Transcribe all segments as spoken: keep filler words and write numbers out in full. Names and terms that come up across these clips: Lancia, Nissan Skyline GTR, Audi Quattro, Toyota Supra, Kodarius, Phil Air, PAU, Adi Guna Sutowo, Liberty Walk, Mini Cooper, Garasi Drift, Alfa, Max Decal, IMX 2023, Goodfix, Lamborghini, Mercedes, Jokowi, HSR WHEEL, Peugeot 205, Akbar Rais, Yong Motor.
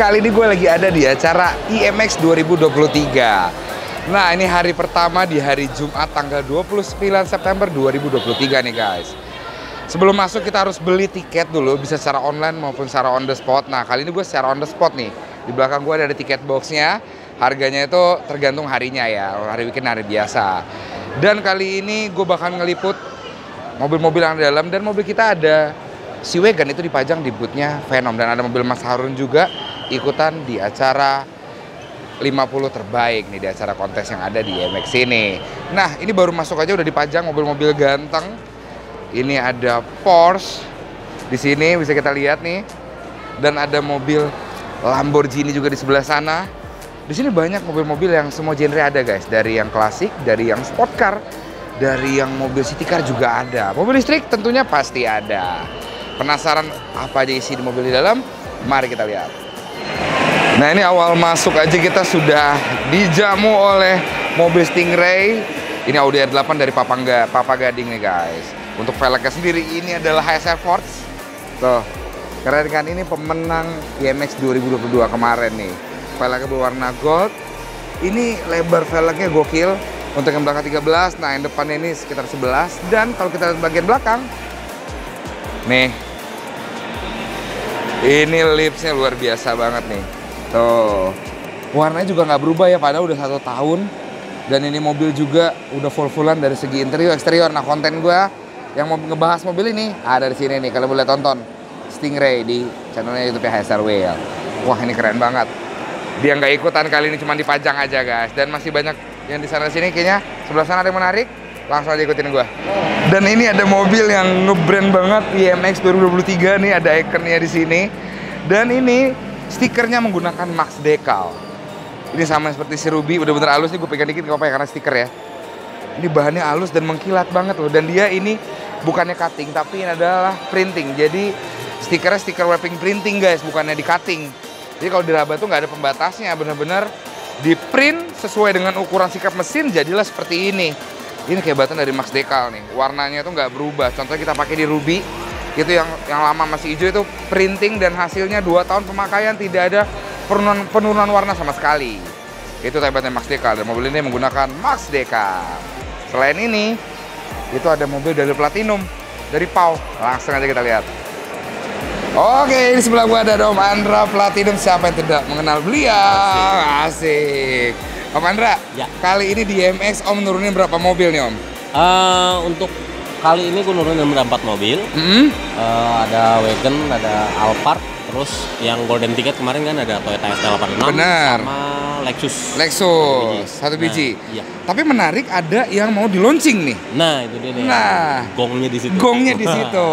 Kali ini gue lagi ada di acara I M X dua ribu dua puluh tiga. Nah, ini hari pertama di hari Jumat tanggal dua puluh sembilan September dua ribu dua puluh tiga nih guys. Sebelum masuk kita harus beli tiket dulu, bisa secara online maupun secara on the spot. Nah, kali ini gue secara on the spot nih. Di belakang gue ada tiket boxnya. Harganya itu tergantung harinya ya, hari weekend, hari biasa. Dan kali ini gue bakal ngeliput mobil-mobil yang ada dalam, dan mobil kita ada si Wagon itu dipajang di bootnya Venom. Dan ada mobil Mas Harun juga ikutan di acara lima puluh terbaik nih, di acara kontes yang ada di I M X ini. Nah, ini baru masuk aja udah dipajang mobil-mobil ganteng. Ini ada Porsche di sini, bisa kita lihat nih. Dan ada mobil Lamborghini juga di sebelah sana. Di sini banyak mobil-mobil yang semua genre ada guys, dari yang klasik, dari yang sport car, dari yang mobil city car juga ada. Mobil listrik tentunya pasti ada. Penasaran apa aja isi di mobil di dalam? Mari kita lihat. Nah, ini awal masuk aja kita sudah dijamu oleh mobil Stingray. Ini Audi R delapan dari Papangga, Papa Gading nih guys. Untuk velgnya sendiri ini adalah H S R Forged. Tuh, keren kan, ini pemenang I M X dua ribu dua puluh dua kemarin nih. Velgnya berwarna gold. Ini lebar velgnya gokil. Untuk yang belakang tiga belas, nah yang depannya ini sekitar sebelas. Dan kalau kita lihat bagian belakang, nih, ini lipsnya luar biasa banget nih. Tuh, warnanya juga nggak berubah ya, padahal udah satu tahun. Dan ini mobil juga udah full-fullan dari segi interior, eksterior. Nah, konten gue yang mau ngebahas mobil ini ada di sini nih. Kalian boleh tonton Stingray di channelnya YouTube H S R Wheel. Wah, ini keren banget. Dia nggak ikutan kali ini, cuma dipajang aja guys. Dan masih banyak yang di sana sini, kayaknya sebelah sana ada yang menarik. Langsung aja ikutin gue. Dan ini ada mobil yang ngebrand banget I M X dua ribu dua puluh tiga nih, ada ikonnya di sini. Dan ini stikernya menggunakan Max Decal. Ini sama seperti si Ruby, udah bener halus nih, gue pegang dikit gak apa-apa ya karena stiker ya. Ini bahannya halus dan mengkilat banget loh. Dan dia ini bukannya cutting, tapi ini adalah printing. Jadi stikernya stiker wrapping printing guys, bukannya di cutting. Jadi kalau diraba tuh nggak ada pembatasnya, bener-bener di print sesuai dengan ukuran sikap mesin, jadilah seperti ini. Ini kehebatan dari Max Decal nih, warnanya tuh nggak berubah. Contohnya kita pakai di Ruby, itu yang yang lama masih hijau itu printing, dan hasilnya dua tahun pemakaian tidak ada penurunan, penurunan warna sama sekali. Itu hebatnya Max Decal, dan mobil ini menggunakan Max Decal. Selain ini, itu ada mobil dari Platinum, dari P A U. Langsung aja kita lihat. Oke, di sebelah gua ada Om Andra Platinum, siapa yang tidak mengenal beliau. Asik. Om Andra, ya. Kali ini di I M X Om nurunin berapa mobil nih Om? Uh, untuk Kali ini gue nurunin empat mobil, mm-hmm. uh, ada Wagon, ada Alphard, terus yang golden ticket kemarin kan ada Toyota S empat enam sama Lexus. Lexus, satu biji. Nah, iya. Tapi menarik ada yang mau di launching nih. Nah itu dia nih, nah, gongnya di situ. Gongnya di situ.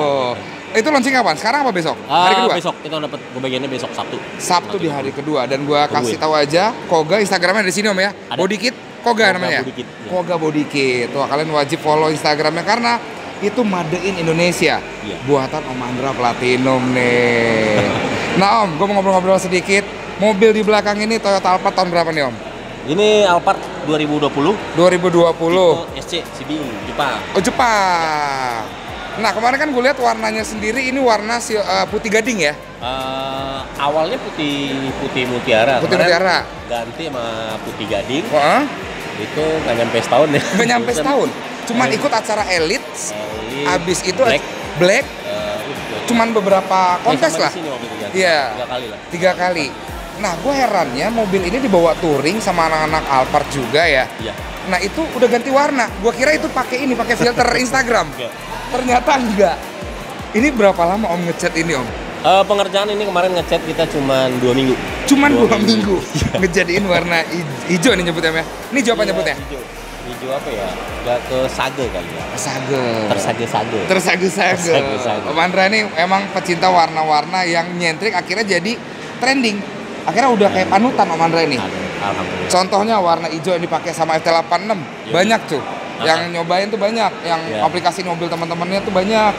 Itu launching kapan? Sekarang apa besok? Hari uh, kedua? Besok, kita dapat bagiannya besok Sabtu. Sabtu di hari kedua, dan gue kasih tahu aja Koga, Instagramnya di sini Om ya, ada. Body Kit Koga, Koga namanya? Body Kit, ya. Koga Body Kit. Tuh, kalian wajib follow Instagramnya karena itu made in Indonesia, yeah. Buatan Om Andra Platinum nih. Nah Om, gue mau ngobrol-ngobrol sedikit. Mobil di belakang ini Toyota Alphard tahun berapa nih Om? Ini Alphard dua ribu dua puluh. dua ribu dua puluh. S C C B Jepang. Oh Jepang. Ya. Nah kemarin kan gue lihat warnanya sendiri ini warna si, uh, putih gading ya? Uh, awalnya putih putih mutiara. Putih kemarin mutiara. Ganti sama putih gading. Uh-huh. Itu nggak nyampe setahun ya? Nggak nyampe setahun. Cuman ikut acara elit, abis itu black, black uh, cuman beberapa kontes lah. Iya, tiga kali lah. Tiga kali. Nah, gue herannya mobil ini dibawa touring sama anak-anak Alphard juga ya. Iya. Nah itu udah ganti warna. Gue kira itu pakai ini, pakai filter Instagram. Ternyata enggak. Ini berapa lama Om ngecat ini Om? Uh, pengerjaan ini kemarin ngecat kita cuman dua minggu. Cuman dua, dua minggu. minggu. Ngejadiin warna hijau nih nyebutnya. Ini hijau apa iya, nyebutnya? Hijau. Hijau apa ya? Gak ke sage kali ya? Sage. Tersage-sage. Tersage-sage. Om Andra ini emang pecinta warna-warna yang nyentrik, akhirnya jadi trending. Akhirnya udah kayak panutan Om Andra ini. Alhamdulillah. Contohnya warna hijau yang dipakai sama F T delapan enam, ya, banyak tuh. Aha. Yang nyobain tuh banyak, yang ya. Aplikasi mobil teman-temannya tuh banyak.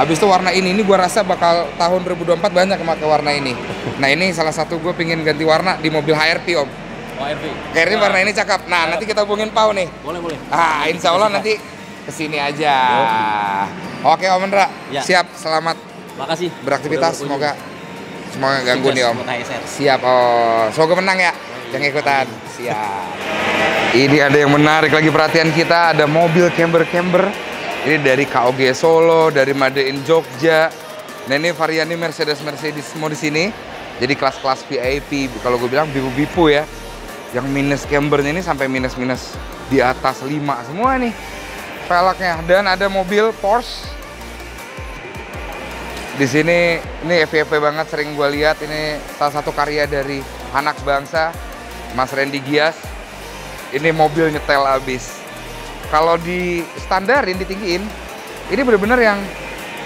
Habis itu warna ini, ini gua rasa bakal tahun dua ribu dua puluh empat banyak yang pakai warna ini. Nah ini salah satu gue pengen ganti warna di mobil H R P Om. Akhirnya oh, warna ini cakep. Nah, nanti kita hubungin Pau nih. Boleh, boleh. Ah, insya Allah nanti kesini aja. Oke, Om Andra. Ya. Siap, selamat. Makasih. Beraktivitas, semoga Semoga nggak ganggu nih Om. Siap Om. Semoga menang ya. Jangan ikutan. Siap. Ini ada yang menarik lagi perhatian kita. Ada mobil camber-camber. Ini dari K O G Solo, dari Made in Jogja. Nah ini varian ini Mercedes-Mercedes semua di sini. Jadi kelas-kelas V I P. Kalau gue bilang bipu-bipu ya. Yang minus cambernya ini sampai minus-minus di atas lima semua nih velgnya. Dan ada mobil Porsche di sini, ini F Y P banget, sering gue lihat. Ini salah satu karya dari anak bangsa, Mas Randy Gias. Ini mobil nyetel abis. Kalau di standarin, ditinggiin, ini bener-bener yang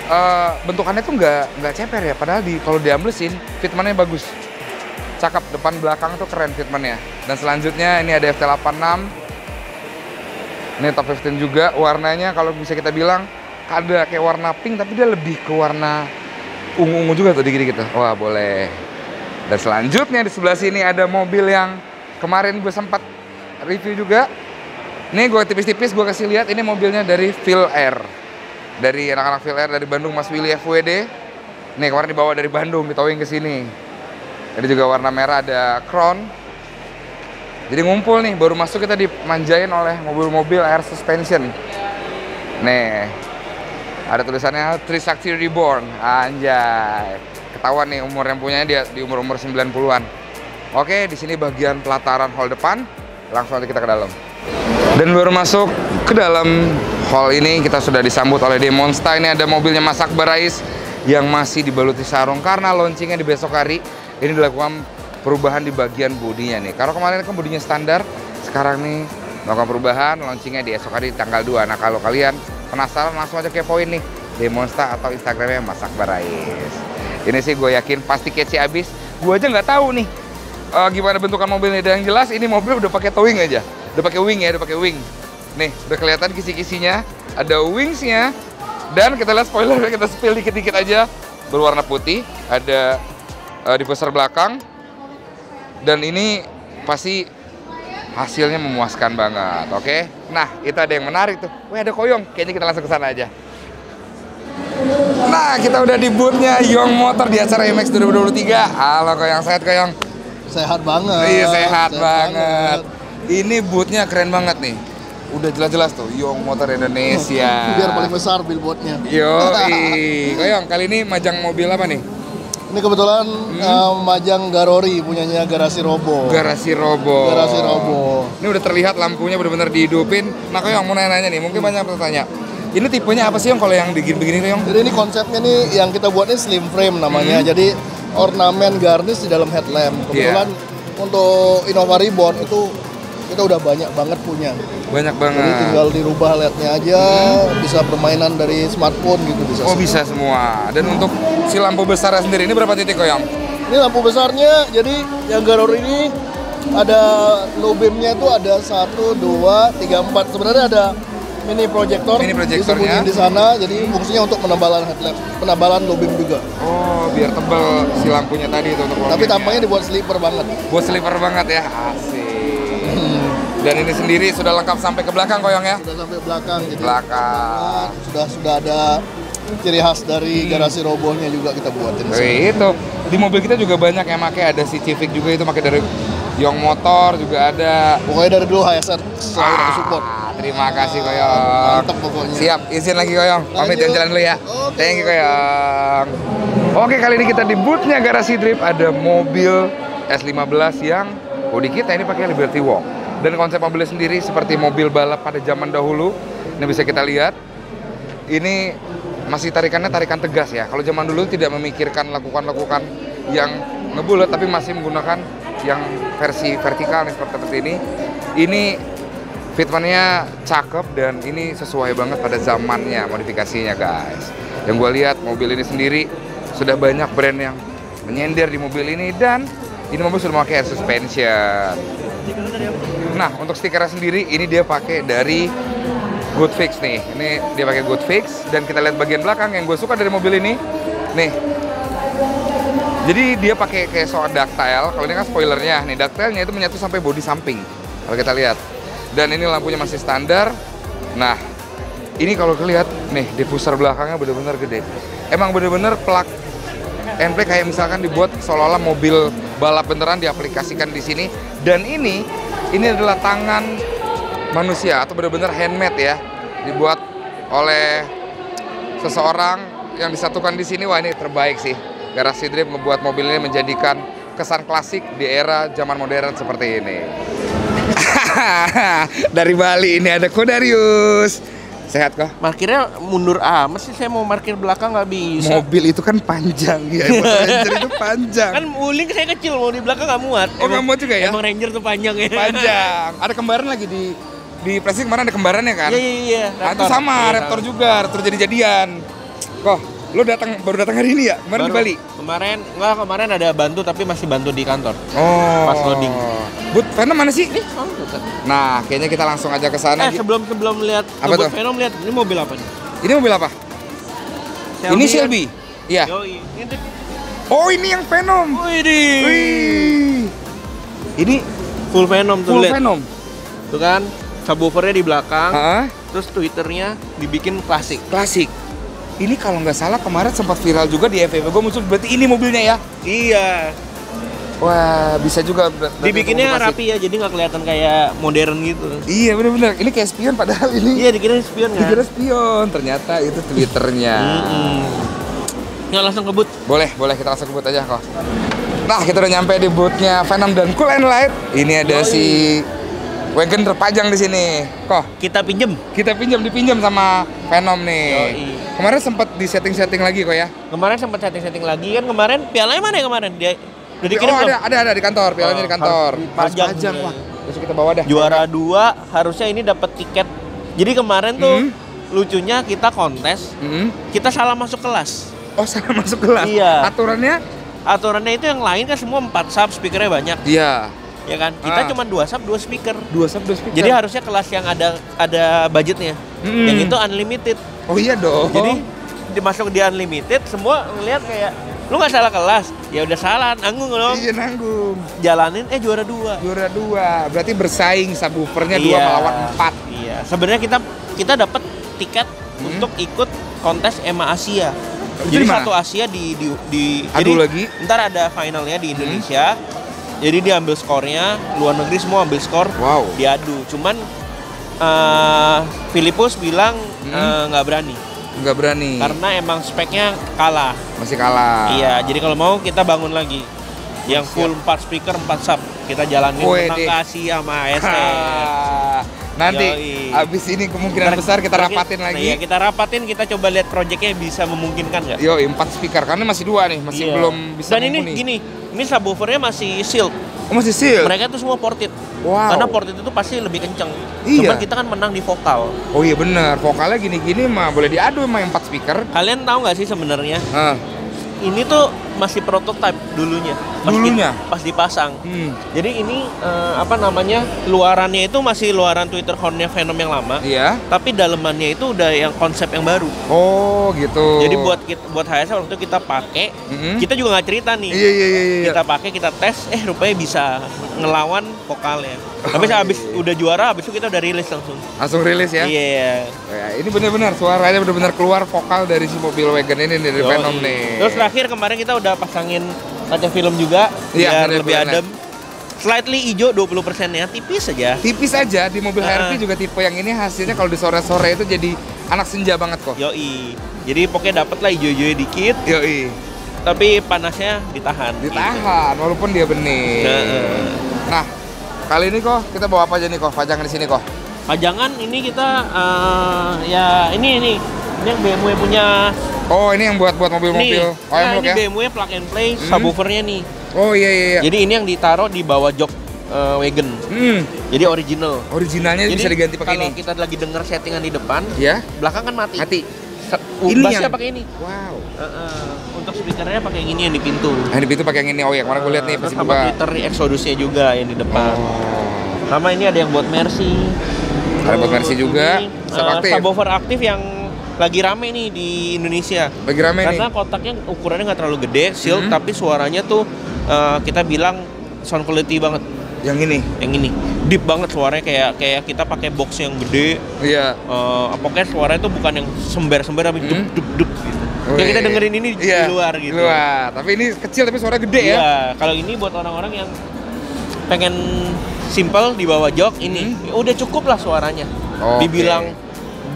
uh, bentukannya tuh nggak nggak ceper ya. Padahal di kalau diamblesin, fitmentnya bagus, cakep, depan belakang tuh keren fitmentnya. Dan selanjutnya ini ada F T delapan enam. Ini top lima belas juga, warnanya kalau bisa kita bilang ada kayak warna pink, tapi dia lebih ke warna ungu-ungu juga tuh dikit-dikit tuh. Wah boleh. Dan selanjutnya di sebelah sini ada mobil yang kemarin gue sempat review juga. Ini gue tipis-tipis gue kasih lihat. Ini mobilnya dari Phil Air, dari anak-anak Phil Air dari Bandung, Mas Willy F W D. Nih kemarin dibawa dari Bandung, ditowing ke sini. Ada juga warna merah, ada crown. Jadi ngumpul nih, baru masuk kita dimanjain oleh mobil-mobil air suspension. Nih ada tulisannya Trisakti Reborn. Anjay, ketahuan nih umur yang punyanya, dia di umur-umur sembilan puluhan. Oke, di sini bagian pelataran hall depan. Langsung aja kita ke dalam. Dan baru masuk ke dalam hall ini, kita sudah disambut oleh Demonsta. Ini ada mobilnya Mas Akbar Rais yang masih dibaluti sarung karena launchingnya di besok hari. Ini dilakukan perubahan di bagian bodinya nih. Kalau kemarin kan bodinya standar, sekarang nih melakukan perubahan, launchingnya di esok hari tanggal dua. Nah kalau kalian penasaran, langsung aja kepoin nih Demonsta atau Instagramnya Mas Akbar Rais. Ini sih gue yakin pasti kece abis. Gue aja nggak tahu nih Uh, gimana bentukan mobilnya. Dan yang jelas ini mobil udah pakai towing aja, udah pakai wing ya, udah pakai wing. Nih, udah kelihatan kisi-kisinya, ada wingsnya. Dan kita lihat spoilernya, kita spill dikit-dikit aja. Berwarna putih, ada uh, dipuser belakang. Dan ini pasti hasilnya memuaskan banget, oke? Okay? Nah, itu ada yang menarik tuh. Wih, ada Koyong, kayaknya kita langsung ke sana aja. Nah, kita udah di boothnya Yong Motor di acara I M X dua ribu dua puluh tiga. Halo Koyong, sehat Koyong? Sehat banget. Iya, sehat, sehat banget. banget. Ini bootnya keren banget nih. Udah jelas-jelas tuh, Yong Motor Indonesia. Biar paling besar billboardnya. Yoi. Koyong, kali ini majang mobil apa nih? Ini kebetulan hmm. uh, majang Garori, punyanya Garasi Robo. Garasi Robo. Garasi Robo. Ini udah terlihat lampunya benar-benar dihidupin. Nah Koyong, mau nanya-nanya nih, mungkin hmm. banyak bertanya. Ini tipenya apa sih Yong, kalau yang begini-begini Koyong? Jadi ini konsepnya nih, yang kita buat ini slim frame namanya. Hmm. Jadi ornamen garnish di dalam headlamp. Kebetulan yeah. untuk Innova Reborn itu kita udah banyak banget punya. Banyak banget. Jadi tinggal dirubah L E D-nya aja, hmm. bisa permainan dari smartphone gitu bisa. Oh, semua. Bisa semua. Dan untuk si lampu besarnya sendiri ini berapa titik Koyong? Ini lampu besarnya, jadi yang Garor ini ada low beam-nya itu ada satu, dua, tiga, empat. Sebenarnya ada mini projector, mini disembunyiin di sana, jadi fungsinya untuk penambalan headlamp, penambalan low beam juga. Oh, biar tebal si lampunya tadi itu untuk. Tapi tampaknya dibuat sleeper banget. Buat sleeper banget ya, asik. Hmm. Dan ini sendiri sudah lengkap sampai ke belakang Koyong ya? Sudah sampai belakang, jadi belakang. Sudah sudah ada ciri khas dari hmm. Garasi Robohnya juga kita buatin. Wih, itu di mobil kita juga banyak yang pakai, ada si Civic juga itu pakai dari Yong Motor juga ada. Pokoknya dari dulu H S R selalu ah, support. Terima kasih Koyong. Mantap pokoknya. Siap, izin lagi Koyong. Pamit jalan-jalan dulu ya. Okay. Thank you Koyong. Oke, kali ini kita di booth-nya Garasi Drift ada mobil S lima belas yang body kita ini pakai Liberty Walk. Dan konsep mobilnya sendiri seperti mobil balap pada zaman dahulu. Ini bisa kita lihat. Ini masih tarikannya tarikan tegas ya. Kalau zaman dulu tidak memikirkan lakukan-lakukan yang ngebulat, tapi masih menggunakan yang versi vertikal nih, seperti, seperti ini. Ini fitmentnya cakep dan ini sesuai banget pada zamannya modifikasinya guys. Yang gue lihat mobil ini sendiri sudah banyak brand yang menyender di mobil ini, dan ini mobil sudah memakai air suspension. Nah untuk stikernya sendiri ini dia pakai dari Goodfix nih. Ini dia pakai Goodfix, dan kita lihat bagian belakang yang gue suka dari mobil ini nih. Jadi dia pakai kayak soal ductile. Kalau ini kan spoilernya nih, ductile-nya itu menyatu sampai bodi samping. Kalau kita lihat. Dan ini lampunya masih standar. Nah, ini kalau kelihat nih, diffuser belakangnya bener-bener gede. Emang bener-bener plug N P kayak misalkan dibuat seolah-olah mobil balap beneran diaplikasikan di sini. Dan ini, ini adalah tangan manusia atau benar-benar handmade ya, dibuat oleh seseorang yang disatukan di sini. Wah, ini terbaik sih. Garasi Drift membuat mobil ini menjadikan kesan klasik di era zaman modern seperti ini. Dari Bali ini ada Kodarius. Sehat kok? Parkirnya mundur amat sih, saya mau parkir belakang nggak bisa. Mobil itu kan panjang ya, Ranger itu panjang. Kan Wuling saya kecil, mau di belakang nggak muat. Oh, emang muat juga ya? Emang Ranger tuh panjang ya? Panjang. Ada kembaran lagi di di Presiden kemarin, ada kembarannya kan? Iya, iya, iya. Nah, itu sama, ya, Raptor tahu. Juga, Raptor jadi-jadian. Kok, lo datang baru datang hari ini ya? Kemarin baru, di Bali? Kemarin, nggak, kemarin ada bantu tapi masih bantu di kantor. Oh. Pas loading. But Venom mana sih? Nih, oh, nah, kayaknya kita langsung aja ke sana. Eh, sebelum sebelum lihat Venom, lihat ini mobil apa nih? Ini mobil apa? Shelby, ini Shelby. Iya. Kan? Oh, ini yang Venom. Oh, ini. Wih. Ini full Venom tuh. Full liat. Venom. Tuh kan, subwoofernya di belakang. Ha? Terus twitternya dibikin klasik. Klasik. Ini kalau nggak salah kemarin sempat viral juga di F F B. Gue muncul, berarti ini mobilnya ya? Iya. Wah, bisa juga dibikinnya rapi ya, jadi nggak kelihatan kayak modern gitu. Iya, bener-bener. Ini kayak spion padahal ini. Iya, dikira spion kan? Dikira spion, ternyata itu twitternya. Mm-hmm. Nggak langsung ke boot? Boleh, boleh. Kita langsung ke boot aja kok. Nah, kita udah nyampe di bootnya Venom dan Cool and Light. Ini ada oh, si wagon terpajang di sini. Kok? Kita pinjem? Kita pinjem, dipinjem sama Venom nih. Yoi. Kemarin sempat di setting-setting lagi kok ya? Kemarin sempat setting-setting lagi kan, kemarin pialanya mana ya kemarin? Dia Jadi oh, ada, ada ada di kantor, pialanya oh, di kantor. Pajak, pajak. Wah, besok kita bawa dah. Juara dua harusnya ini dapat tiket. Jadi kemarin tuh mm-hmm. lucunya kita kontes, mm-hmm. kita salah masuk kelas. Oh, salah masuk kelas. Iya. Aturannya? Aturannya itu yang lain kan semua empat sub, speakernya banyak. Iya. Ya kan? Kita ah. cuma dua sub, dua speaker. Dua sub, dua speaker. Jadi harusnya kelas yang ada ada budgetnya. Mm-hmm. Yang itu unlimited. Oh iya dong. Jadi dimasuk di unlimited, semua ngelihat kayak lu nggak salah kelas, ya udah salah, nanggung dong. Iya nanggung. Jalanin, eh juara dua. Juara dua, berarti bersaing subwoofernya iya. dua melawan empat. Iya. Sebenarnya kita kita dapat tiket hmm. untuk ikut kontes E M A Asia. Itu jadi dimana? Satu Asia di di, di Aduh jadi, lagi. Ntar ada finalnya di Indonesia. Hmm. Jadi diambil skornya, luar negeri semua ambil skor. Wow. Diadu. Cuman uh, Filipus bilang nggak hmm. uh, berani. Nggak berani karena emang speknya kalah, masih kalah. Iya, jadi kalau mau kita bangun lagi yang full empat speaker empat sub, kita jalanin tentang Asia sama A S R. Nanti Yoi. Abis ini kemungkinan Ber besar kita rapatin lagi. Nah, ya, kita rapatin, kita coba lihat proyeknya bisa memungkinkan nggak? Yo, empat speaker karena masih dua nih, masih iya. belum bisa. Dan memuni. ini gini, ini subwoofernya masih sealed. Oh, masih sealed. Mereka tuh semua ported. Wow. Karena ported itu pasti lebih kenceng. Iya. Cuman kita kan menang di vokal. Oh iya bener, vokalnya gini-gini mah boleh diadu sama empat speaker. Kalian tahu nggak sih sebenarnya? Uh. Ini tuh masih prototype dulunya. Pas dulunya? Di, pas dipasang. Hmm. Jadi ini uh, apa namanya, luarannya itu masih luaran Twitter hornnya Venom yang lama. Iya. Tapi dalemannya itu udah yang konsep yang baru. Oh gitu. Jadi buat buat H S R waktu itu kita pakai, mm-hmm. kita juga nggak cerita nih. Iya iya iya. iya. Kita pakai, kita tes, eh rupanya bisa ngelawan vokalnya. Tapi oh, abis iya. udah juara, abis itu kita udah rilis langsung. Langsung rilis ya? Iya. iya. Ya, ini benar-benar suaranya benar-benar keluar vokal dari si mobil wagon ini dari Yo, Venom iya. nih. Terus terakhir kemarin kita udah pasangin kaca film juga iya, biar lebih adem. Slightly hijau dua puluh persennya tipis aja. Tipis aja di mobil uh. H R V juga tipe yang ini hasilnya kalau di sore-sore itu jadi anak senja banget kok. Yoi. Jadi pokoknya dapet lah hijau-hijaunya dikit. Yoi. Tapi panasnya ditahan. Ditahan gitu. Walaupun dia bening. Uh. Nah, kali ini kok kita bawa apa aja nih kok pajangan di sini kok? Pajangan ini kita uh, ya ini ini ini yang B M W punya. Oh, ini yang buat buat mobil-mobil. Oh, nah, ini ya? B M W plug and play, hmm. subwoofernya nih. Oh iya iya iya. Jadi ini yang ditaruh di bawah jok uh, wagon. Hmm. Jadi original. Originalnya jadi, bisa diganti pakai ini. Kalau kita lagi denger settingan di depan, ya. Belakang kan mati. Mati. Ini yang pakai ini. Wow. Uh, uh, untuk speakernya pakai yang ini yang di pintu. Yang nah, di pintu pakai yang ini. Oh ya, kemarin gue lihat nih pasti buka. Sama Twitter Exodusnya juga yang di depan. Oh. Sama ini ada yang buat Mercy. Ada buat Mercy juga. Uh, subwoofer aktif yang lagi rame nih di Indonesia. Lagi rame Karena nih. kotaknya ukurannya nggak terlalu gede, sealed, hmm. tapi suaranya tuh uh, kita bilang sound quality banget. Yang ini? Yang ini. Deep banget suaranya, kayak kayak kita pakai box yang gede. Iya. Yeah. Uh, pokoknya suaranya tuh bukan yang sember-sember tapi hmm. dup dup dup gitu. Yang kita dengerin ini yeah, di luar gitu. Luar. Tapi ini kecil tapi suara gede yeah, ya. Kalau ini buat orang-orang yang pengen simple di bawah jok hmm. ini udah cukup lah suaranya. Okay. Dibilang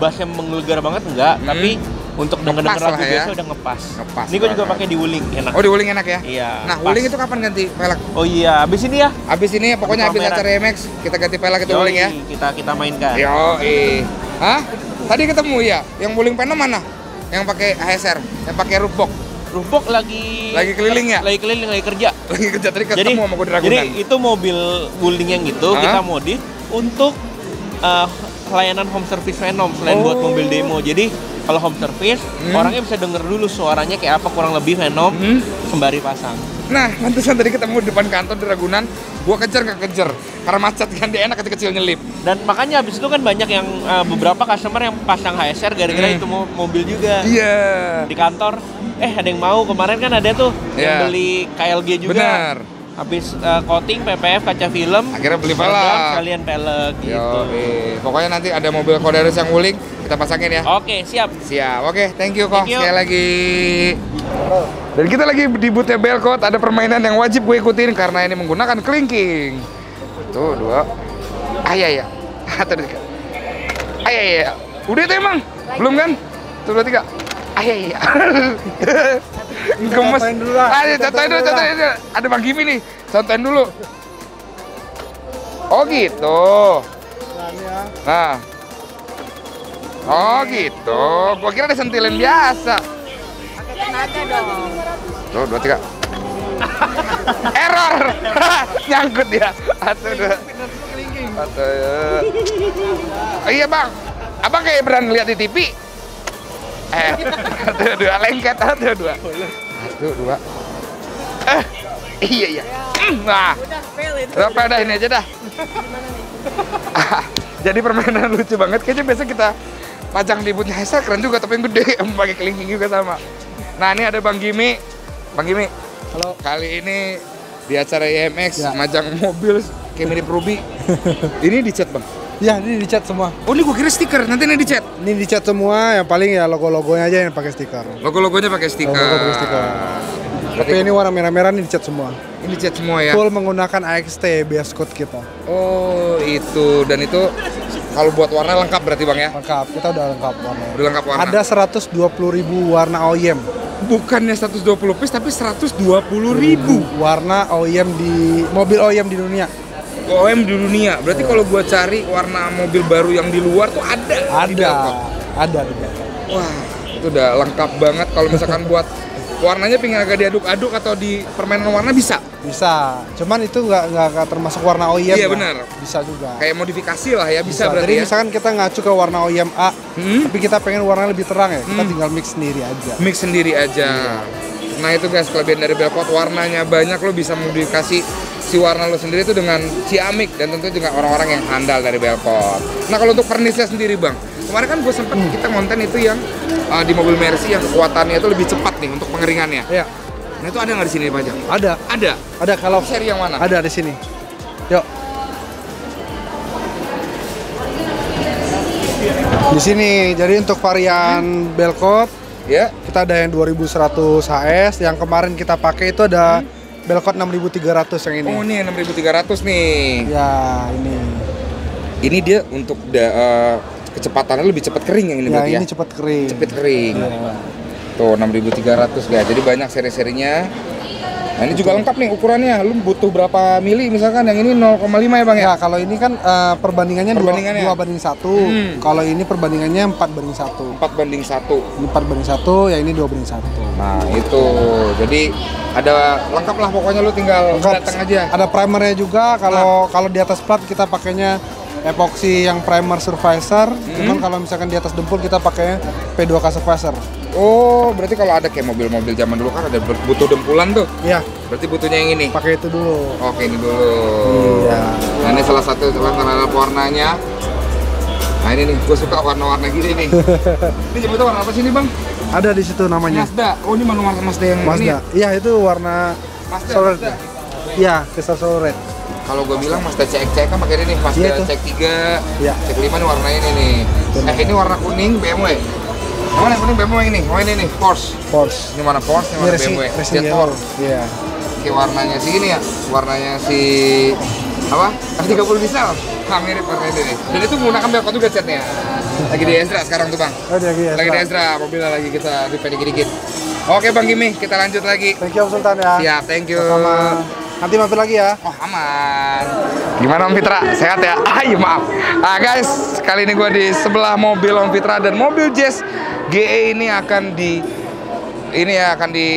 bassnya menggelegar banget enggak, hmm. tapi untuk denger-denger lagu ya, biasa udah ngepas. Ngepas. Ini gue juga pakai di Wuling, enak. Oh, di Wuling enak ya? Iya. Nah, pas. Wuling itu kapan ganti pelek? Oh iya, abis ini ya. Abis ini ya, pokoknya abis acara I M X kita ganti pelek itu Wuling ya. Kita kita mainkan. Yo, eh. Hah? Tadi ketemu ya? Yang Wuling Venom mana? Yang pakai H S R, yang pakai roofbox. Roofbox lagi lagi keliling ya? Lagi keliling, lagi kerja. Lagi kerja tadi ketemu jadi, sama gue di Ragunan. Jadi itu mobil Wuling yang gitu huh? kita modif untuk uh, layanan home service Venom selain oh. buat mobil demo. Jadi kalau home service, hmm. orangnya bisa denger dulu suaranya kayak apa kurang lebih Venom hmm. sembari pasang. Nah, lantasan tadi ketemu depan kantor di Ragunan, gua kejar gak kejar karena macet kan, dia enak kecil-kecil nyelip. Dan makanya abis itu kan banyak yang uh, beberapa customer yang pasang H S R gara-gara hmm. itu mobil juga. Iya. Yeah. Di kantor, eh ada yang mau kemarin kan ada tuh yeah. yang beli K L G juga. Benar. Habis uh, coating, P P F, kaca film, akhirnya beli pelek, kalian pelek gitu. Yoi. Pokoknya nanti ada mobil Kodarus yang Wuling, kita pasangin ya. Oke, siap. Siap. Oke, thank you Kong. Sekali lagi. Dan kita lagi di booth-nya Belkot, ada permainan yang wajib gue ikutin karena ini menggunakan kelingking. Tuh, dua. Ah iya iya. Satu, tiga. Ah iya iya. Udah itu emang? Belum kan? Tuh, dua, tiga. Ah iya iya. Gemes. Ayo contohin dulu, contohin dulu. Ada Bang Gimi nih, contohin dulu. Oh gitu. Nah. Oh gitu. Gua kira ada sentilan biasa. Pakai tenaga dong. Tuh, dua, tiga. Error. Nyangkut dia. Satu, dua. Satu. Oh, iya Bang. Abang kayak berani lihat di T V. Eh, satu, dua, lengket, satu, dua. Satu, dua. Eh, iya, iya. Nah, berapa dah ini aja dah. Jadi permainan lucu banget, kayaknya biasa kita pajang di booth-nya H S R, keren juga, tapi yang gede, pakai kelingking juga sama. Nah, ini ada Bang Gimi. Bang Gimi, halo. Kali ini di acara I M X, ya. Majang mobil kayak mirip Ruby. Ini dicat, Bang? Ya, ini dicat semua. Oh, ini gua kira stiker. Nanti ini dicat. Ini dicat semua, yang paling ya logo-logonya aja yang pakai stiker. Logo-logonya pakai stiker. Logo pakai stiker. Tapi ini warna merah-merah ini dicat semua. Ini dicat semua ya. Full menggunakan A X T bias code kita. Oh, itu. Dan itu kalau buat warna lengkap berarti Bang ya? Lengkap. Kita udah lengkap warna. Udah lengkap warna. Ada seratus dua puluh ribu warna O E M. Bukannya seratus dua puluh piece tapi seratus dua puluh ribu warna O E M di mobil O E M di dunia. O E M di dunia, berarti yeah. kalau gua cari warna mobil baru yang di luar tuh ada ada, di ada juga. Wah, itu udah lengkap banget. Kalau misalkan buat warnanya pingin agak diaduk-aduk atau di permainan warna bisa? Bisa, cuman itu nggak nggak termasuk warna O E M. Iya benar. Bisa juga. Kayak modifikasi lah ya, bisa, bisa. berarti Jadi ya? Misalkan kita ngacu ke warna O E M A, hmm? tapi kita pengen warnanya lebih terang ya, kita hmm. tinggal mix sendiri aja. Mix sendiri aja. Yeah. Nah itu guys, kelebihan dari Belkot, warnanya banyak, lo bisa modifikasi si warna lo sendiri itu dengan ciamik dan tentu juga orang-orang yang handal dari Belkot. Nah kalau untuk pernisnya sendiri Bang, kemarin kan gue sempet hmm. kita konten itu yang uh, di mobil Mercy yang kekuatannya itu lebih cepat nih untuk pengeringannya. Iya. Nah itu ada nggak di sini Pak Jang? Ada. Ada? Ada kalau... Seri yang mana? Ada di sini. Yuk. Di sini, jadi untuk varian hmm. Belkot. Ya, yeah. kita ada yang dua ribu seratus H S, yang kemarin kita pakai itu ada hmm. Belkot enam ribu tiga ratus yang ini. Oh, ini enam ribu tiga ratus nih. Ya, ini. Ini dia untuk da, uh, kecepatannya lebih cepat kering yang ini ya, berarti ya. ini cepat kering. Cepat kering. Ya. Tuh, enam ribu tiga ratus guys. Jadi banyak seri-serinya. Nah, ini juga lengkap nih ukurannya. Lu butuh berapa mili misalkan? Yang ini nol koma lima ya Bang ya? Nah, kalau ini kan uh, perbandingannya, perbandingannya dua banding satu. Hmm. Kalau ini perbandingannya empat banding satu. empat banding satu. Ini empat banding satu, ya ini dua banding satu. Nah, itu. Jadi ada lengkap lah pokoknya, lu tinggal lengkap. Datang aja. Ada primernya juga. Kalau nah. kalau di atas plat kita pakainya epoxy yang primer surfacer, hmm. cuman kalau misalkan di atas dempul kita pakainya P dua K surfacer. Oh, berarti kalau ada kayak mobil-mobil zaman dulu kan ada butuh dempulan tuh. Iya. Berarti butuhnya yang ini. Pakai itu dulu. Oke, ini dulu. Iya. Nah, ini salah satu warna warnanya. Nah, ini nih, gue suka warna-warna gini nih. Ini sebetulnya warna apa sih ini, Bang? Ada di situ namanya. Mazda. Oh, ini warna Mazda yang Mazda. ini. Mazda. Iya, itu warna Mazda. Iya, Crystal Soul Red. Kalau gue bilang Mazda C X C kan pakai ini nih, Mazda ya, C X tiga, ya. C X lima warnanya ini nih. Eh, ini warna kuning B M W. Oh, yang kuning B M W ini, oh ini nih, Porsche. Porsche. Ini mana Porsche, ini mana B M W? Racing Yellow. Iya. Oke, warnanya si ini ya, warnanya si apa? F tiga puluh diesel. Nah, mirip warna itu nih. Jadi itu menggunakan Belkot juga catnya. Lagi di Ezra sekarang tuh, Bang. Oh, lagi di Ezra. Lagi di Ezra, mobilnya lagi kita repair dikit-dikit. Oke, Bang Gimi, kita lanjut lagi. Thank you, Om Sultan ya. Siap, thank you. Sama-sama. Nanti mampir lagi ya. Oh, aman. Gimana Om Fitra? Sehat ya? Ah, ya maaf. Ah guys, kali ini gue di sebelah mobil Om Fitra dan mobil Jazz G E ini akan di ini ya akan di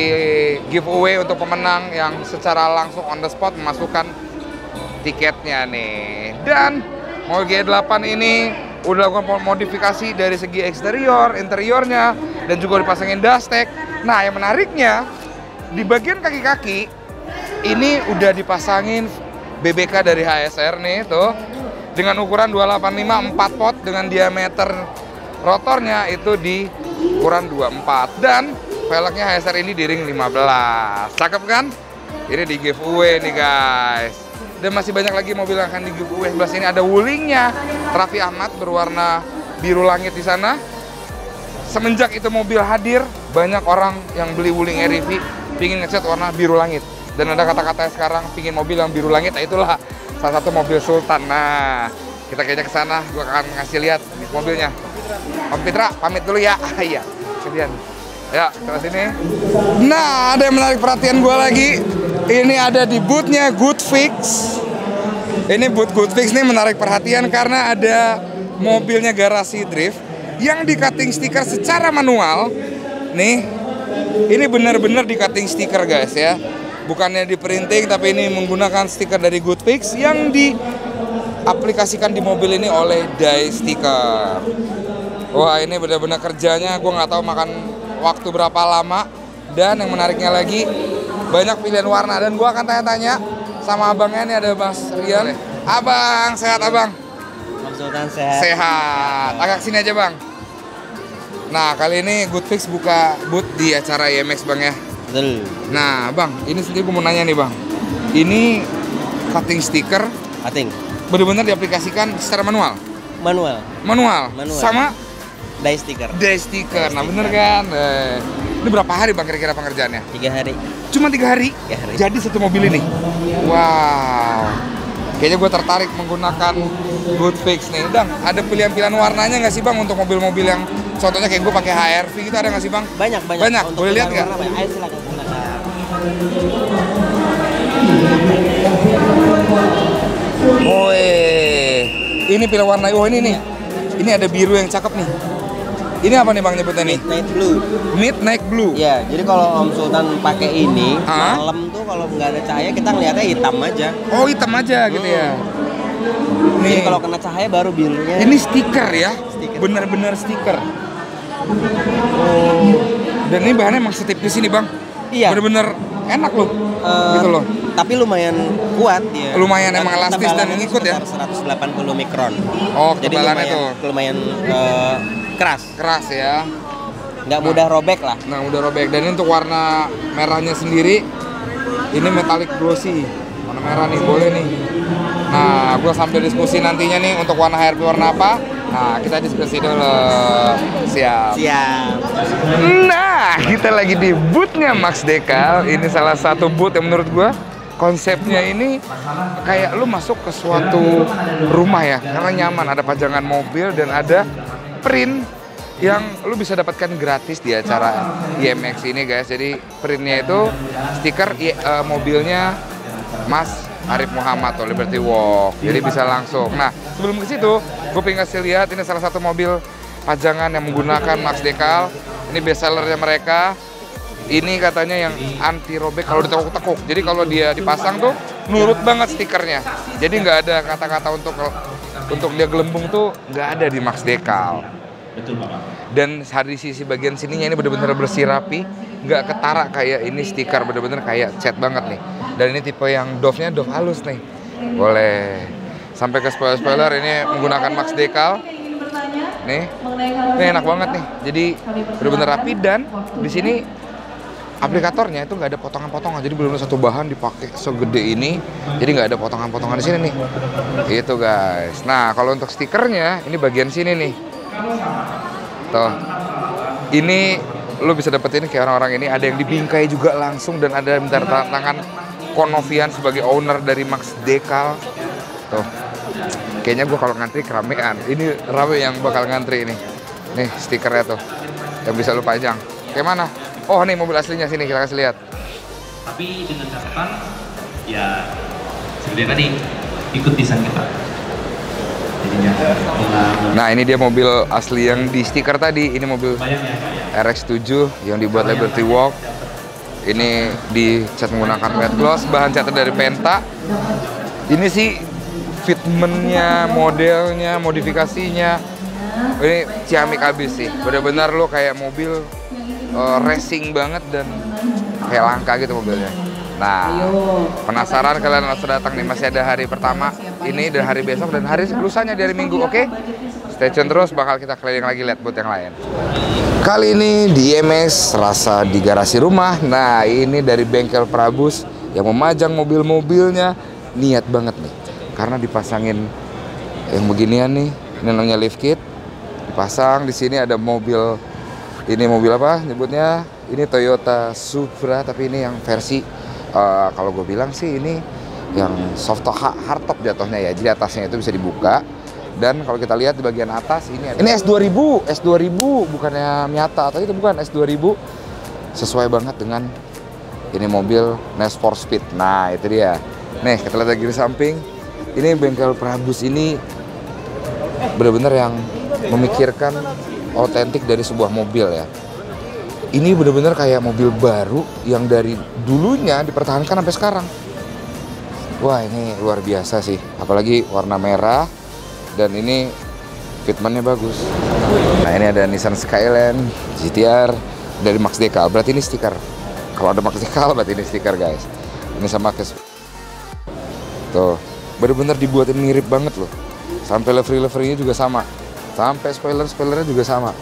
giveaway untuk pemenang yang secara langsung on the spot memasukkan tiketnya nih. Dan mobil G E delapan ini udah dilakukan modifikasi dari segi eksterior, interiornya, dan juga dipasangin dust tag. Nah, yang menariknya di bagian kaki-kaki ini udah dipasangin B B K dari H S R nih tuh dengan ukuran dua delapan lima empat pot dengan diameter rotornya itu di ukuran dua empat dan velgnya H S R ini di ring lima belas. Cakep kan? Ini di giveaway nih guys. Dan masih banyak lagi mobil yang akan di giveaway. Sebelah sini ada Wulingnya Raffi Ahmad berwarna biru langit di sana. Semenjak itu mobil hadir, banyak orang yang beli Wuling R E V pingin ngecat warna biru langit. Dan ada kata-kata sekarang pingin mobil yang biru langit, itulah salah satu mobil Sultan. Nah, kita kayaknya ke sana, gua akan ngasih lihat mobilnya. Om Fitra, pamit dulu ya. Iya, kemudian. Ya, terus ini. Nah, ada yang menarik perhatian gua lagi. Ini ada di bootnya Goodfix. Ini boot Goodfix nih menarik perhatian karena ada mobilnya Garasi Drift yang di cutting stiker secara manual. Nih, ini benar-benar di cutting stiker guys ya. Bukannya di printing, tapi ini menggunakan stiker dari Goodfix yang diaplikasikan di mobil ini oleh dye stiker. Wah, ini benar-benar kerjanya, gue nggak tahu makan waktu berapa lama. Dan yang menariknya lagi, banyak pilihan warna. Dan gue akan tanya-tanya sama abangnya, ini ada Mas Rian. Abang, sehat abang? Mas Sultan sehat. Sehat. Agak sini aja bang. Nah, kali ini Goodfix buka booth di acara I M X bang ya. Nah bang, ini sendiri gue mau nanya nih bang, ini cutting stiker cutting bener-bener diaplikasikan secara manual? Manual manual? Manual sama? Dye stiker dye stiker, nah bener kan? Eh. Ini berapa hari bang kira-kira pengerjaannya? tiga hari cuma tiga hari? tiga hari jadi satu mobil ini? Wow, kayaknya gue tertarik menggunakan Goodfix nih. Bang, ada pilihan-pilihan warnanya nggak sih bang untuk mobil-mobil yang contohnya kayak gue pakai H R V gitu, ada nggak sih bang? Banyak, banyak. Banyak. Untuk boleh lihat nggak? Ayo silakan gunakan. Woi, ini pilihan warna. Oh ini nih, ini ada biru yang cakep nih. Ini apa nih bang nyebutnya nih? Midnight Blue. Midnight Blue. Ya, jadi kalau Om Sultan pakai ini ha? Malam tuh kalau nggak ada cahaya kita ngeliatnya hitam aja. Oh hitam aja hmm. gitu ya. Nih. Jadi kalau kena cahaya baru birunya. Ini stiker ya? Bener-bener stiker. Oh. Dan ini bahannya emang setipis ini bang. Iya. Bener-bener enak loh. Uh, gitu loh. Tapi lumayan kuat ya. Lumayan emang elastis dan ngikut ya. seratus delapan puluh mikron. Oh, jadi lumayan itu. Lumayan uh, keras. Keras ya. Nggak mudah nah, robek lah. Nggak mudah robek. Dan ini untuk warna merahnya sendiri, ini metallic glossy. Warna merah nih boleh nih. Nah, gue sambil diskusi nantinya nih untuk warna H R V warna apa. Nah, kita diskusi dulu. Siap. Siap. Nah, kita lagi di bootnya Max Decal. Ini salah satu boot yang menurut gua konsepnya ini kayak lu masuk ke suatu rumah ya, karena nyaman. Ada pajangan mobil dan ada print yang lu bisa dapatkan gratis di acara I M X ini guys. Jadi printnya itu stiker uh, mobilnya Mas Arif Muhammad atau Liberty Walk, jadi bisa langsung. Nah, sebelum ke situ, gue pengen kasih lihat ini salah satu mobil pajangan yang menggunakan Max Decal. Ini bestsellernya mereka. Ini katanya yang anti robek kalau ditekuk-tekuk. Jadi kalau dia dipasang tuh, nurut banget stikernya. Jadi nggak ada kata-kata untuk untuk dia gelembung tuh nggak ada di Max Decal. Betul Bapak. Dan dari sisi bagian sininya ini benar-benar bersih rapi, nggak ketara kayak ini stiker, benar-benar kayak cat banget nih. Dan ini tipe yang doff-nya doff halus nih. Boleh. Sampai ke spoiler-spoiler ini menggunakan Max Decal. Nih. Ini enak banget nih. Jadi benar-benar rapi dan di sini aplikatornya itu nggak ada potongan-potongan. Jadi belum ada satu bahan dipakai segede ini. Jadi nggak ada potongan-potongan di sini nih. Gitu guys. Nah, kalau untuk stikernya ini bagian sini nih. Tuh. ini lo bisa dapetin kayak orang-orang ini, ada yang dibingkai juga langsung dan ada yang minta tangan Konovian sebagai owner dari Max Decal. Tuh, kayaknya gue kalau ngantri keramean, ini rame yang bakal ngantri ini. Nih stikernya tuh, yang bisa lo panjang. Kayak mana? Oh nih mobil aslinya, sini kita kasih lihat. Tapi dengan catatan, ya seperti tadi, ikut desain kita. Nah ini dia mobil asli yang di stiker tadi. Ini mobil R X tujuh yang dibuat Liberty Walk. Ini dicat menggunakan matte gloss, bahan catnya dari Penta. Ini sih fitmentnya, modelnya, modifikasinya ini ciamik abis sih. Bener-bener lo kayak mobil uh, racing banget dan kayak langka gitu mobilnya. Nah, penasaran kalian harus datang nih, masih ada hari pertama ini dan hari besok dan hari lusanya dari minggu, oke? Okay? Stay tune terus, bakal kita keliling lagi lihat buat yang lain. Kali ini di I M X rasa di garasi rumah. Nah, ini dari bengkel Prabus yang memajang mobil-mobilnya, niat banget nih. Karena dipasangin yang beginian nih, ini namanya lift kit. Dipasang di sini ada mobil, ini mobil apa nyebutnya? Ini Toyota Supra, tapi ini yang versi Uh, kalau gue bilang sih ini yang soft top, hard top jatuhnya ya. Jadi atasnya itu bisa dibuka. Dan kalau kita lihat di bagian atas ini ada, ini S dua ribu, S dua ribu bukannya Miata atau itu, bukan S dua ribu. Sesuai banget dengan ini mobil N E S four Speed. Nah, itu dia. Nih, kita lihat lagi di samping. Ini bengkel Prabus ini benar-benar yang memikirkan otentik dari sebuah mobil ya. Ini bener-bener kayak mobil baru yang dari dulunya dipertahankan sampai sekarang. Wah ini luar biasa sih, apalagi warna merah dan ini fitmentnya bagus. Nah ini ada Nissan Skyline G T R dari Max Decal, berarti ini stiker. Kalau ada Max Decal berarti ini stiker guys. Ini sama kes. Tuh, bener-bener dibuatin mirip banget loh. Sampai livery-liverynya juga sama, sampai spoiler-spoilernya juga sama.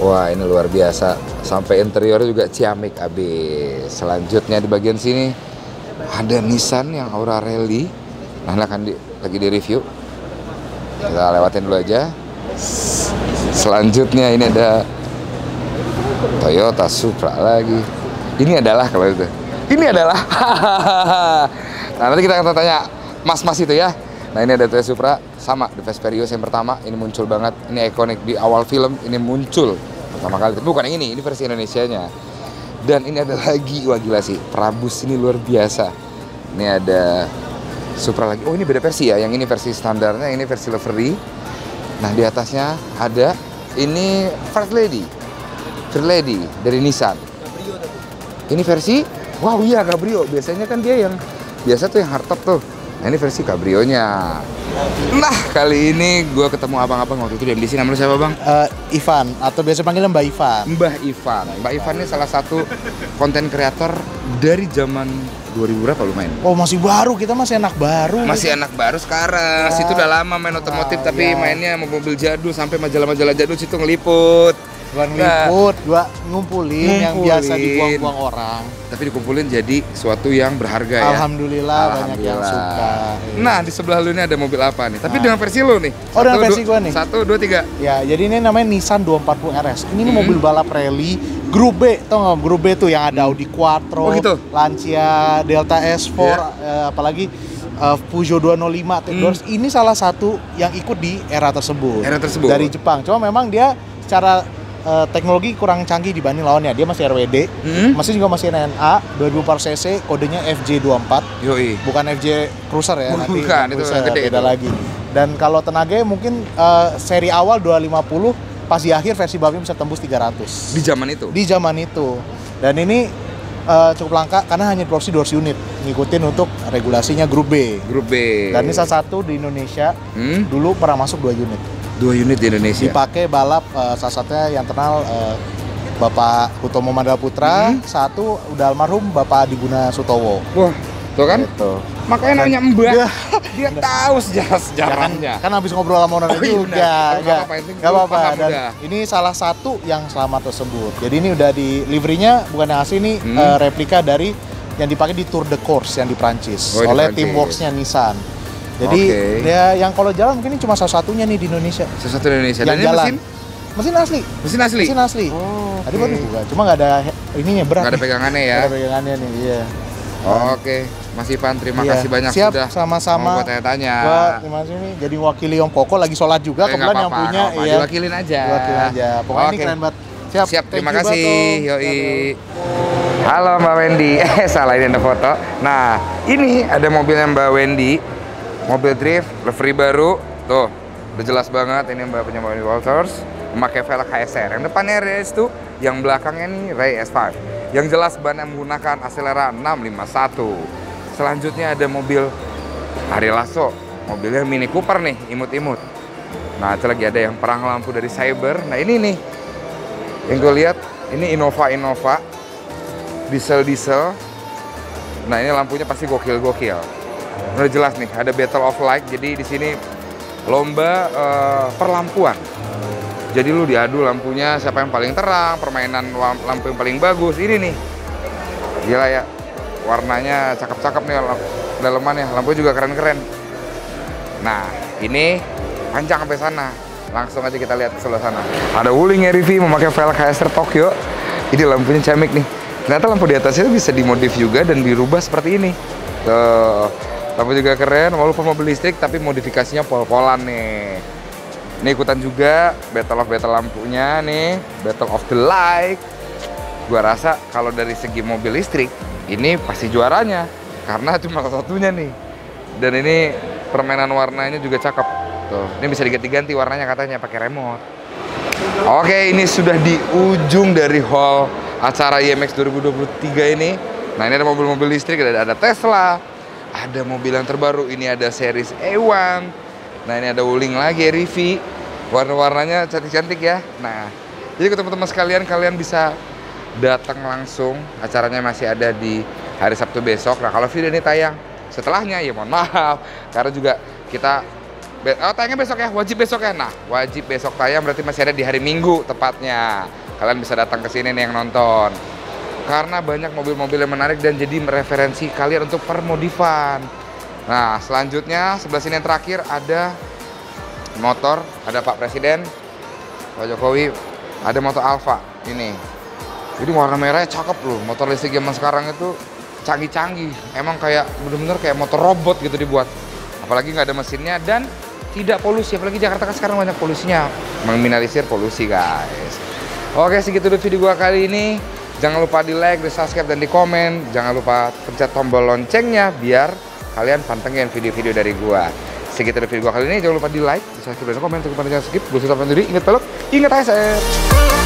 Wah ini luar biasa, sampai interiornya juga ciamik abis. Selanjutnya di bagian sini ada Nissan yang Aura Rally. Nah ini akan di, lagi di review, kita lewatin dulu aja. Selanjutnya ini ada Toyota Supra lagi. Ini adalah kalau itu, ini adalah nah nanti kita akan tanya mas-mas itu ya. Nah ini ada Toyota Supra, sama The Vesperius yang pertama, ini muncul banget, ini ikonik di awal film, ini muncul pertama kali, tapi bukan yang ini, ini versi Indonesianya. Dan ini ada lagi, wah gila sih, Prabus ini luar biasa. Ini ada Supra lagi, oh ini beda versi ya, yang ini versi standarnya, ini versi livery. Nah di atasnya ada, ini First Lady, First Lady dari Nissan. Ini versi, wow iya Cabrio, biasanya kan dia yang, biasa tuh yang hardtop tuh. Nah, ini versi Cabrio-nya. Nah, kali ini gue ketemu abang-abang waktu itu di M D C. Namanya siapa, Bang? Uh, Ivan, atau biasa panggilnya Mbak Ivan. Mbah Ivan. Mbak Ivan ini salah satu konten kreator dari zaman dua ribu berapa lu main? Oh, masih baru. Kita masih anak baru. Masih anak baru sekarang. Ya. Situ udah lama main otomotif, nah, tapi ya mainnya mobil jadul. Sampai majalah-majalah jadul situ ngeliput. Gua ngeliput, gua ngumpulin, ngumpulin yang biasa dibuang-buang orang, tapi dikumpulin jadi suatu yang berharga ya. Alhamdulillah, Alhamdulillah. Banyak yang suka. Nah di sebelah lu ini ada mobil apa nih? Tapi nah, dengan versi lu nih. Oh satu, dengan versi gua nih. Satu, dua, tiga. Ya jadi ini namanya Nissan dua empat nol R S. Ini hmm. mobil balap rally Grup B, tau nggak? Grup B tuh yang ada Audi Quattro, oh, gitu? Lancia Delta S four, yeah. eh, apalagi Uh, Peugeot dua nol lima T-Doors. hmm. Ini salah satu yang ikut di era tersebut, era tersebut. Dari Jepang. Cuma memang dia secara Uh, teknologi kurang canggih dibanding lawannya. Dia masih R W D, hmm? masih juga masih N A, dua ribu empat cc, kodenya F J dua empat. Yoi. Bukan F J Cruiser ya, bukan, nanti bukan, itu gede beda itu lagi. Dan kalau tenaganya mungkin uh, seri awal dua ratus lima puluh, pas di akhir versi bawahnya bisa tembus tiga ratus. Di zaman itu? Di zaman itu. Dan ini uh, cukup langka karena hanya produksi dua ratus unit. Ngikutin untuk regulasinya grup B. Grup B. Dan ini salah satu di Indonesia, hmm? dulu pernah masuk dua unit. Dua unit di Indonesia. Dipakai balap uh, salah satunya yang terkenal uh, Bapak Hutomo Mandala Putra, hmm. satu udah almarhum Bapak Adi Guna Sutowo. Wah, tuh kan? Gitu. Makanya namanya Mbak. Dia, dia tahu sejarah sejarahnya. Kan, kan habis ngobrol sama orang oh, itu juga. Enggak apa-apa. Dan ini salah satu yang selamat tersebut. Jadi ini udah di liverynya bukan yang asli, ini hmm. uh, replika dari yang dipakai di Tour de Corse yang di Prancis oh, oleh tim Works-nya Nissan. Jadi okay. dia yang kalau jalan mungkin ini cuma salah satunya nih di Indonesia. Salah satu Indonesia. Yang dan jalan. Mesin Mesin asli. Mesin asli. Mesin asli. Oh, tadi okay. Baru dibuka, cuma nggak ada ininya berat. Nggak ada pegangannya ya. Nggak ada pegangannya nih, iya. Oh, oke, okay. Mas Ivan, terima iya. kasih banyak. Siap, sudah sama-sama. Mau tanya-tanya. Terima kasih nih. Jadi wakili Om Poko lagi sholat juga, eh, kemudian yang punya ya. Diwakilin aja. Diwakilin aja. Pokoknya okay. Ini keren banget. Siap, Siap terima kasih. Yoi. Halo Mbak Wendy. Eh, salah ini ada foto. Nah, ini ada mobilnya Mbak Wendy. Mobil drift, livery baru. Tuh, udah jelas banget ini Mbak punya Mbak Wendy Walters. Memakai velg H S R. Yang depannya R S itu, yang belakangnya nih Ray S lima. Yang jelas bannya menggunakan akselera enam lima satu. Selanjutnya ada mobil Ari Lasso, mobilnya Mini Cooper nih, imut-imut. Nah, itu lagi ada yang perang lampu dari Cyber. Nah, ini nih yang gue lihat, ini Innova-Innova diesel-diesel. Nah, ini lampunya pasti gokil-gokil. Udah jelas nih, ada Battle of Light. Jadi di sini lomba uh, perlampuan. Jadi lu diadu lampunya siapa yang paling terang, permainan lampu yang paling bagus. Ini nih, gila ya, warnanya cakep-cakep nih dalemannya, lampu juga keren-keren. Nah, ini panjang sampai sana, langsung aja kita lihat ke sebelah sana. Ada Wuling R V memakai velg H S R Tokyo. Ini lampunya ciamik nih. Ternyata lampu di atasnya bisa dimodif juga dan dirubah seperti ini. Tuh, lampu juga keren, walaupun mobil listrik tapi modifikasinya pol-polan nih. Ini ikutan juga battle of battle lampunya nih, battle of the light. Gua rasa kalau dari segi mobil listrik ini pasti juaranya karena cuma satunya nih. Dan ini permainan warnanya juga cakep. Tuh, ini bisa diganti-ganti warnanya katanya pakai remote. Oke, ini sudah di ujung dari hall acara I M X dua ribu dua puluh tiga ini. Nah, ini ada mobil-mobil listrik, ada ada Tesla, ada mobil yang terbaru, ini ada series E satu. Nah, ini ada Wuling lagi, R V. Warna-warnanya cantik-cantik ya. Nah, jadi ke teman-teman sekalian, kalian bisa datang langsung. Acaranya masih ada di hari Sabtu besok. Nah, kalau video ini tayang setelahnya, ya mohon maaf. Karena juga kita, oh tayangnya besok ya, wajib besok ya. Nah, wajib besok tayang berarti masih ada di hari Minggu tepatnya. Kalian bisa datang ke sini nih yang nonton. Karena banyak mobil-mobil yang menarik dan jadi mereferensi kalian untuk permodifan. Nah, selanjutnya sebelah sini yang terakhir ada motor, ada Pak Presiden Pak Jokowi, ada motor Alfa ini. Jadi warna merahnya cakep loh, motor listrik zaman sekarang itu canggih-canggih. Emang kayak bener-bener kayak motor robot gitu dibuat. Apalagi nggak ada mesinnya dan tidak polusi. Apalagi Jakarta kan sekarang banyak polusinya. Meminimalisir polusi guys. Oke, segitu dulu video gua kali ini. Jangan lupa di like, di subscribe dan di komen. Jangan lupa pencet tombol loncengnya biar kalian pantengin video-video dari gua. Segitu dari video gua kali ini, jangan lupa di like, di subscribe, dan komen, jangan lupa di subscribe, gue sudah sendiri, ingat peluk, ingat aja.